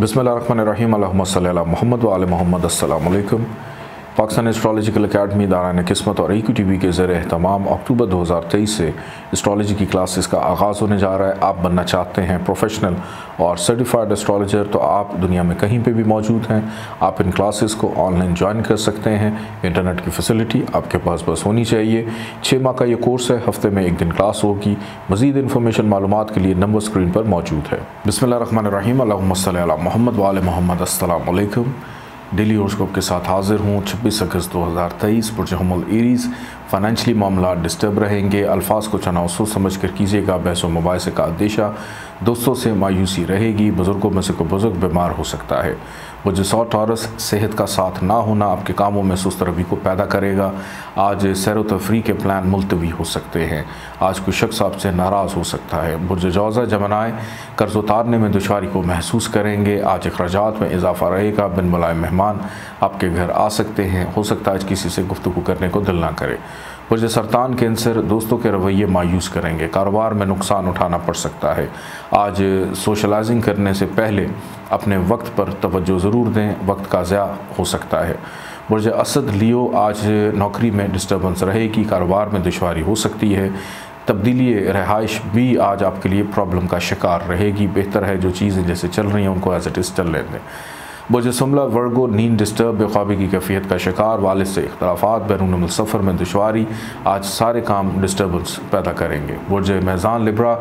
बिस्मिल्लाहिर्रहमानिर्रहीम अल्लाहुम्मा सल्ली अला मुहम्मद व आले मुहम्मद। अस्सलाम वालेकुम। पाकिस्तान एस्ट्रोलॉजिकल अकेडमी दारान किस्मत और AQ TV के ज़रिए तमाम अक्टूबर 2023 से एस्ट्रोलॉजी की क्लासेस का आगाज़ होने जा रहा है। आप बनना चाहते हैं प्रोफेशनल और सर्टिफाइड एस्ट्रोलॉजर तो आप दुनिया में कहीं पे भी मौजूद हैं। आप इन क्लासेस को ऑनलाइन ज्वाइन कर सकते हैं। इंटरनेट की फैसिलिटी आपके पास बस होनी चाहिए। 6 माह का ये कोर्स है, हफ्ते में 1 दिन क्लास होगी। मज़ीद इन्फॉर्मेशन मालूमात के लिए नंबर स्क्रीन पर मौजूद है। बिस्मिल्लाहिर्रहमानिर्रहीम अल्लाहुम्मा सल्ली अला मुहम्मद व आले मुहम्मद। अस्सलाम वालेकुम। डेली हॉरोस्कोप के साथ हाज़िर हूँ। 26 अगस्त 2023 बुर्ज हमल एरीज़। फाइनेंशली मामला डिस्टर्ब रहेंगे। अल्फाज को चुनाव सोच समझ कर कीजिएगा। बहस व मुबाहिसे का अंदेशा, दोस्तों से मायूसी रहेगी। बुज़ुर्गों में से कोई बुज़ुर्ग बीमार हो सकता है। बुर्ज टॉरस, सेहत का साथ ना होना आपके कामों में सुस्त रवि को पैदा करेगा। आज सैर तफरी के प्लान मुलतवी हो सकते हैं। आज कोई शख्स आपसे नाराज़ हो सकता है। बुर्ज जौज़ा जमनाए, कर्ज उतारने में दुशारी को महसूस करेंगे। आज अखराजात में इजाफा रहेगा। बिन बुलाए मेहमान आपके घर आ सकते हैं। हो सकता है आज किसी से गुफ्तगू करने को दिल ना करे। बुर्ज सरतान, कैंसर, दोस्तों के रवैये मायूस करेंगे। कारोबार में नुकसान उठाना पड़ सकता है। आज सोशलाइजिंग करने से पहले अपने वक्त पर तवज्जो ज़रूर दें, वक्त का ज़ाया हो सकता है। बुर्ज असद, लियो, आज नौकरी में डिस्टर्बेंस रहेगी। कारोबार में दुश्वारी हो सकती है। तब्दीली रहाइश भी आज आपके लिए प्रॉब्लम का शिकार रहेगी। बेहतर है जो चीज़ें जैसे चल रही हैं उनको एज इट इज़ चलने दें। बुर्ज सम्ला, वर्गो, नींद डिस्टर्ब, बेख्वाबी की कैफियत का शिकार, वालिद से इख्तलाफात, बैरून सफ़र में दुश्वारी, आज सारे काम डिस्टर्बेंस पैदा करेंगे। बुर्ज मेज़ान, लिब्रा,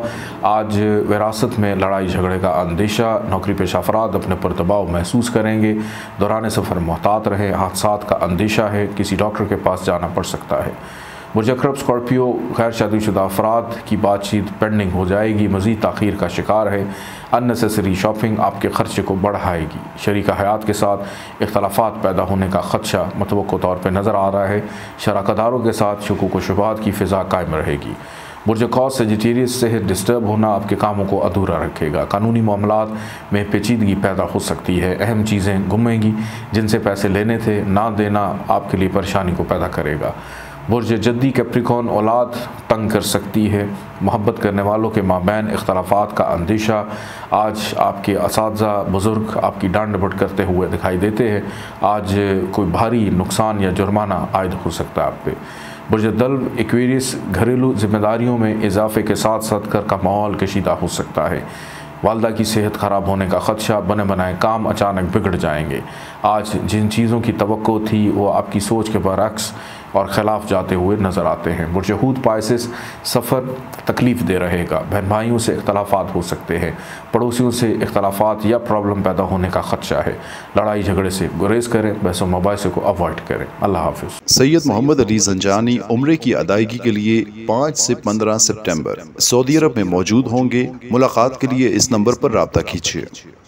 आज विरासत में लड़ाई झगड़े का अंदेशा, नौकरी पेशा अफराद अपने पर दबाव महसूस करेंगे। दौरान सफ़र मोहतात रहें, हादसात का अंदेशा है। किसी डॉक्टर के पास जाना पड़ सकता है। बुर्ज अक्रब, स्कॉर्पियो, गैर शादीशुदा अफराद की बातचीत पेंडिंग हो जाएगी। मज़ीद ताख़ीर का शिकार है। अननेसेसरी शॉपिंग आपके खर्चे को बढ़ाएगी। शरीक हयात के साथ इख्तलाफात पैदा होने का खदशा मतवक़्क़ो तौर पर नज़र आ रहा है। शराकतदारों के साथ शकूक व शुबहात की फ़िज़ा कायम रहेगी। बुर्ज कौस, सेजिटेरियस, सेहत डिस्टर्ब होना आपके कामों को अधूरा रखेगा। कानूनी मामलात में पेचीदगी पैदा हो सकती है। अहम चीज़ें गुमेंगी। जिनसे पैसे लेने थे ना देना आपके लिए परेशानी को पैदा करेगा। बुर्ज जद्दी, कैप्रिकॉन, औलाद तंग कर सकती है। मोहब्बत करने वालों के माबैन इख्तलाफात का अंदेशा। आज आपके असातिज़ा, बुज़ुर्ग आपकी डांट डपट करते हुए दिखाई देते हैं। आज कोई भारी नुकसान या जुर्माना आयद हो सकता है आप पे। बुर्ज दल्व, एक्वेरियस, घरेलू जिम्मेदारियों में इजाफे के साथ साथ घर का माहौल कशीदा हो सकता है। वालदा की सेहत ख़राब होने का खदशा, बने बनाए काम अचानक बिगड़ जाएंगे। आज जिन चीज़ों की तवक्को थी वो आपकी सोच के बरअक्स और ख़िलाफ़ जाते हुए नज़र आते हैं। बुर्ज हूत, पाइसेस, सफ़र तकलीफ़ दे रहेगा। बहन भाइयों से इख्तलाफात हो सकते हैं। पड़ोसियों से इख्तलाफात या प्रॉब्लम पैदा होने का खदशा है। लड़ाई झगड़े से गुरेज करें। बहस मुबाहिसे को अवॉइड करें। अल्लाह हाफ़िज़। सैयद मोहम्मद अली जंजानी उम्रे की अदायगी के लिए 5 से 15 सितम्बर सऊदी अरब में मौजूद होंगे। मुलाकात के लिए इस नंबर पर राब्ता कीजिए।